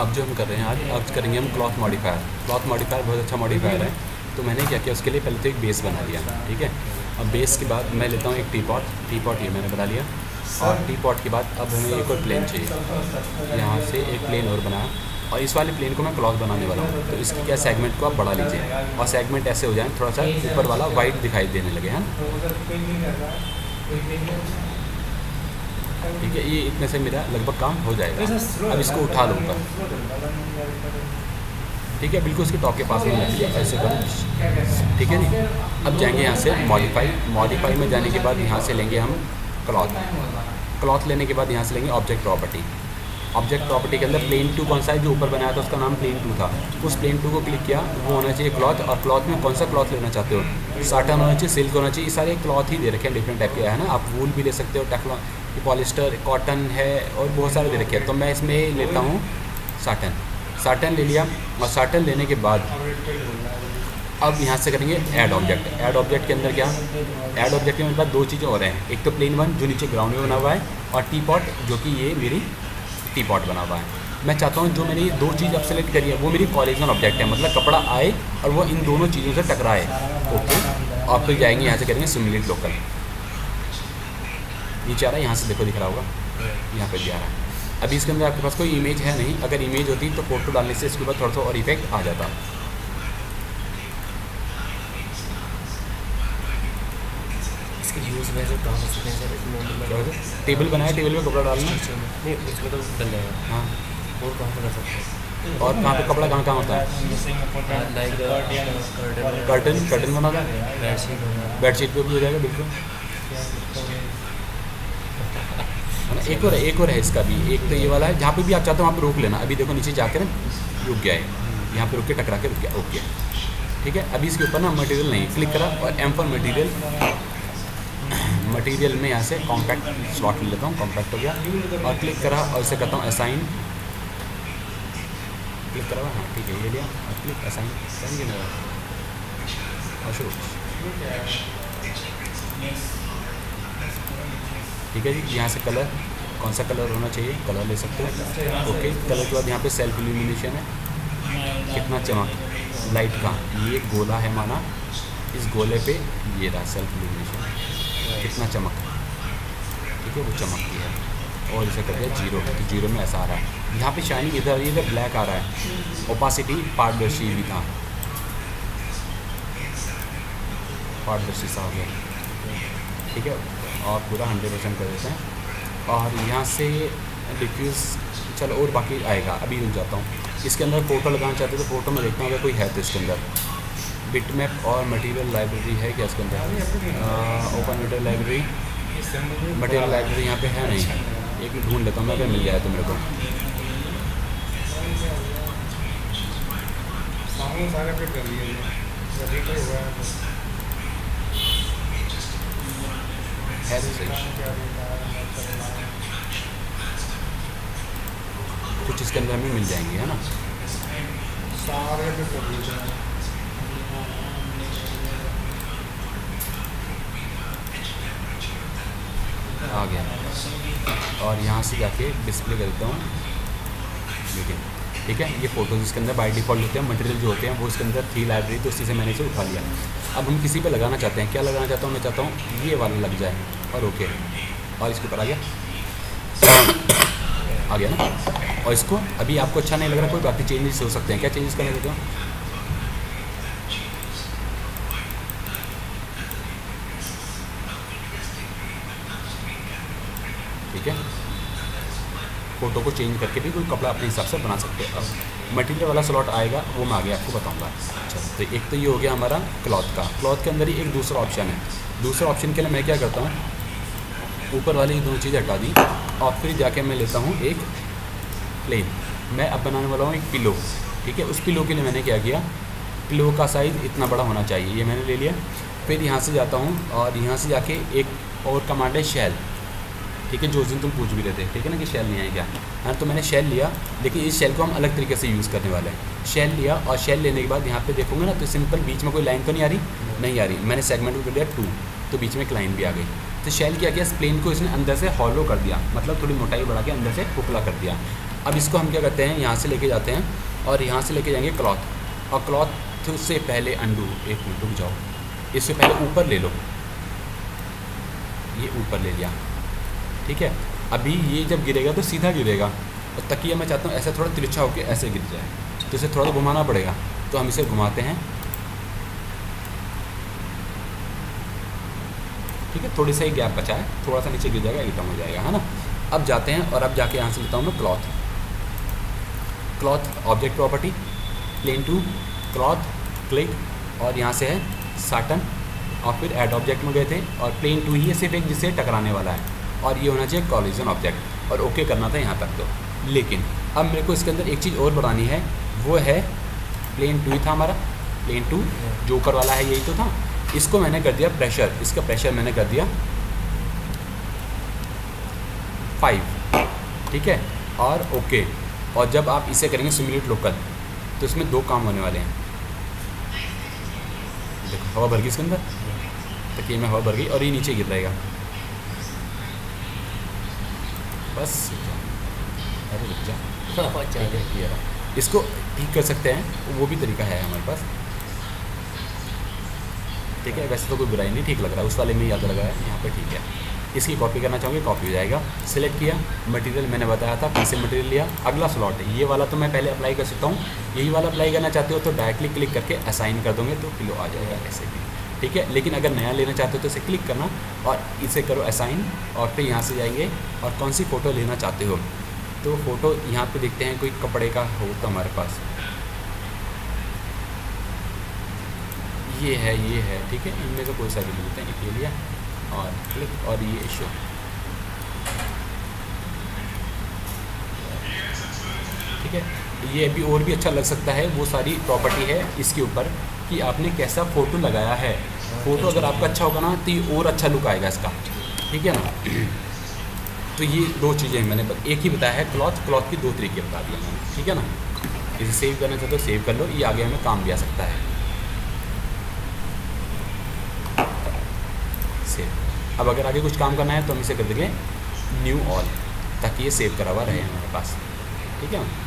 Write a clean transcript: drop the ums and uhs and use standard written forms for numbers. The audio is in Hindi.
अब जो हम कर रहे हैं आज करेंगे हम क्लॉथ मॉडिफायर। क्लॉथ मॉडिफायर बहुत अच्छा मॉडिफायर है। तो मैंने क्या किया उसके लिए, पहले तो एक बेस बना लिया, ठीक है। अब बेस के बाद मैं लेता हूँ एक टी पॉट, ये मैंने बना लिया। और टी पॉट के बाद अब हमें एक और प्लेन चाहिए, यहाँ से एक प्लेन और बनाया। और इस वाले प्लेन को मैं क्लॉथ बनाने वाला हूँ, तो इसकी क्या सेगमेंट को आप बढ़ा लीजिए और सेगमेंट ऐसे हो जाए थोड़ा सा ऊपर वाला वाइट दिखाई देने लगे हैं, ठीक है। ये इतने से मेरा लगभग काम हो जाएगा। अब इसको उठा लूँगा, ठीक है, बिल्कुल उसके टॉप के पास में ऐसे करूँ, ठीक है जी। अब जाएंगे यहाँ से मॉडिफाई में जाने के बाद यहाँ से लेंगे हम क्लॉथ लेने के बाद यहाँ से लेंगे ऑब्जेक्ट प्रॉपर्टी के अंदर प्लेन 2 कौन सा है, जो ऊपर बनाया था उसका नाम प्लेन 2 था। उस प्लेन 2 को क्लिक किया, वो होना चाहिए क्लॉथ। और क्लॉथ में कौन सा क्लॉथ लेना चाहते हो, साटन होना चाहिए, सिल्क होना चाहिए, ये सारे क्लॉथ ही दे रखे हैं डिफरेंट टाइप के, है ना। आप वूल भी ले सकते हो, टेफलॉन, पॉलिस्टर, कॉटन है और बहुत सारे दे रखे हैं। तो मैं इसमें लेता हूँ साटन ले लिया। और साटन लेने के बाद अब यहाँ से करेंगे ऐड ऑब्जेक्ट के अंदर क्या, ऐड ऑब्जेक्ट के मेरे पास 2 चीज़ें हो रहे हैं, एक तो प्लेन 1 जो नीचे ग्राउंड में बना हुआ है और टी पॉट जो कि ये मेरी टी पॉट बना हुआ है। मैं चाहता हूँ जो मैंने ये 2 चीज़ अब सेलेक्ट करी है वो मेरी कॉलिजन ऑब्जेक्ट है, मतलब कपड़ा आए और वो इन दोनों चीज़ों से टकराए, ओके। और फिर जाएंगे यहाँ से करेंगे सिमुलेट लोकल, नीचे आ रहा है, यहाँ से देखो दिख रहा होगा, यहाँ पर भी आ रहा है। अभी इसके अंदर आपके पास कोई इमेज है नहीं, अगर इमेज होती तो फोटो डालने से इसके ऊपर थोड़ा सा और इफेक्ट आ जाता। टेबल बनाया, टेबल में कपड़ा डालना नहीं, उसमें तो डल जाएगा। हाँ, और कहाँ पर कर सकते हैं, और कहाँ पर कपड़ा कहाँ होता है, लाइक कर्टन बनाना, बेडशीट पे भी हो जाएगा, बिल्कुल। एक और है इसका भी, एक तो ये वाला है, जहाँ पे भी आप चाहते हो वहाँ पर रोक लेना। अभी देखो नीचे जाकर रुक गया है, यहाँ पर रुक के टकरा के रुक गया, ओके, ठीक है। अभी इसके ऊपर ना मटेरियल नहीं, क्लिक करा और एम फॉर मटेरियल में यहाँ से कॉम्पैक्ट स्लॉट लेता हूँ, कॉम्पैक्ट हो गया। और क्लिक करा और इसे करता हूँ असाइन, क्लिक करा, हाँ ठीक है, ये लिया और क्लिक असाइन और शुरू, ठीक है जी। यहाँ से कलर कौन सा कलर होना चाहिए, कलर ले सकते हैं, ओके। कलर के बाद यहाँ पे सेल्फ इल्यूमिनेशन है, कितना चमक लाइट का, ये गोला है माना, इस गोले पे ये रहा सेल्फ इल्यूमिनेशन, कितना चमक, ठीक है, वो चमकती है। और इसे करके 0 है, तो 0 में ऐसा आ रहा है, यहाँ पे शाइनिंग इधर ये ब्लैक आ रहा है। ओपासिटी पारदर्शी भी था, पारदर्शी सा हो गया, ठीक है। और पूरा 100% कर देते हैं। और यहाँ से डिफ्यूज़, चलो और बाकी आएगा, अभी रुक जाता हूँ। इसके अंदर फोटो लगाना चाहते हो तो फोटो में देखता हूँ अगर कोई है तो इसके अंदर बिटमैप और मटेरियल लाइब्रेरी है क्या इसके अंदर, ओपन मटेरियल लाइब्रेरी यहाँ पे है नहीं, एक ढूंढ लेता हूँ मैं, अगर मिल जाए तो मेरे को। कुछ इसके अंदर हमें मिल जाएंगे, है ना, आ गया। और यहाँ से जाके डिस्प्ले कर देता हूँ, ठीक है। ये फोटोज़ इसके अंदर बाय डिफ़ॉल्ट होते हैं, मटेरियल जो होते हैं वो इसके अंदर थी लाइब्रेरी, तो उसी से मैंने इसे उठा लिया। अब हम किसी पे लगाना चाहते हैं, क्या लगाना चाहता हूँ मैं, चाहता हूँ ये वाला लग जाए और ओके। और इसके ऊपर आ गया ना। और इसको अभी आपको अच्छा नहीं लग रहा, कोई बाकी चेंजेस हो सकते हैं, क्या चेंजेस करने देते हो, ठीक है। फोटो को चेंज करके भी कोई कपड़ा अपने हिसाब से बना सकते हैं। अब मटेरियल वाला स्लॉट आएगा, वो मैं आगे आपको बताऊंगा। अच्छा, तो एक तो ये हो गया हमारा क्लॉथ का। क्लॉथ के अंदर ही एक दूसरा ऑप्शन है, दूसरा ऑप्शन के लिए मैं क्या करता हूँ, ऊपर वाली 2 चीज़ें हटा दी और फिर जाके मैं लेता हूँ एक प्लेन। मैं अब बनाने वाला हूँ एक पिलो, ठीक है। उस पिलो के लिए मैंने क्या किया, पिलो का साइज़ इतना बड़ा होना चाहिए, ये मैंने ले लिया। फिर यहाँ से जाता हूँ और यहाँ से जाके एक और कमांड है शेल, ठीक है, जो दिन तुम पूछ भी रहे थे, ठीक है ना, कि शेल नहीं आई क्या, हाँ। तो मैंने शेल लिया, लेकिन इस शेल को हम अलग तरीके से यूज़ करने वाले हैं। शेल लिया और शेल लेने के बाद यहाँ पे देखोगे ना, तो सिंपल बीच में कोई लाइन तो नहीं आ रही, मैंने सेगमेंट को कर दिया 2, तो बीच में एक लाइन भी आ गई। तो शेल क्या किया, इस प्लेन को इसने अंदर से हॉलो कर दिया, मतलब थोड़ी मोटाई बढ़ा के अंदर से खोखला कर दिया। अब इसको हम क्या करते हैं, यहाँ से लेके जाते हैं और यहाँ से लेके जाएंगे क्लॉथ, और क्लॉथ से पहले अंडू, एक मिनट रुक जाओ, इससे पहले ऊपर ले लो, ये ऊपर ले लिया, ठीक है। अभी ये जब गिरेगा तो सीधा गिरेगा, और तकिया मैं चाहता हूँ ऐसे थोड़ा तिरछा होके ऐसे गिर जाए, तो इसे थोड़ा तो घुमाना पड़ेगा, तो हम इसे घुमाते हैं, ठीक है। थोड़ी सा ही गैप बचा है, थोड़ा सा नीचे गिर जाएगा, एकदम हो जाएगा, है ना। अब जाते हैं और अब जाके यहाँ से लेता हूँ मैं cloth, cloth object property, plane to cloth click, और यहाँ से है साटन, और फिर ऐड ऑब्जेक्ट में गए थे, और प्लेन टू ही है सिर्फ एक जिससे टकराने वाला है, और ये होना चाहिए कॉलिजन ऑब्जेक्ट, और ओके करना था यहाँ तक तो। लेकिन अब मेरे को इसके अंदर एक चीज़ और बढ़ानी है, वो है प्लेन टू ही था हमारा, प्लेन टू जोकर वाला है, यही तो था, इसको मैंने कर दिया प्रेशर, इसका प्रेशर मैंने कर दिया 5, ठीक है, और ओके। और जब आप इसे करेंगे सिमुलेट लोकल, तो इसमें दो काम होने वाले हैं, देखो हवा भर गई इसके अंदर, तकिए में हवा भर गई, और ये नीचे गिर रहेगा, बस इसको ठीक कर सकते हैं, वो भी तरीका है हमारे पास, ठीक है। वैसे तो कोई बुराई नहीं, ठीक लग रहा है, उस वाले में याद लगा है, यहाँ पे ठीक है। इसकी कॉपी करना चाहूँगी, कॉपी हो जाएगा, सिलेक्ट किया मटेरियल, मैंने बताया था पेंसिल मटेरियल लिया, अगला स्लॉट है ये वाला, तो मैं पहले अप्लाई कर सकता हूँ, यही वाला अप्लाई करना चाहते हो तो डायरेक्टली क्लिक करके असाइन कर दोगे तो किलो आ जाएगा ऐसे भी, ठीक है। लेकिन अगर नया लेना चाहते हो तो इसे क्लिक करना और इसे करो असाइन, और फिर यहाँ से जाइए और कौन सी फ़ोटो लेना चाहते हो, तो फ़ोटो यहाँ पर देखते हैं, कोई कपड़े का हो तो हमारे पास ये है, ठीक है, इनमें से कोई सा भी लेते हैं, ये लिया और क्लिक, और ये शो, ठीक है। ये भी और भी अच्छा लग सकता है, वो सारी प्रॉपर्टी है इसके ऊपर कि आपने कैसा फ़ोटो लगाया है, फ़ोटो अगर आपका अच्छा होगा ना तो ये और अच्छा लुक आएगा इसका, ठीक है ना। तो ये दो चीज़ें मैंने एक ही बताया है, क्लॉथ, क्लॉथ की दो तरीके बता दिए मैंने, ठीक है ना। इसे सेव करना चाहते हो सेव कर लो, ये आगे हमें काम भी आ सकता है। अब अगर आगे कुछ काम करना है तो हम इसे कर देंगे न्यू ऑल, ताकि ये सेव करा हुआ रहे हमारे पास, ठीक है।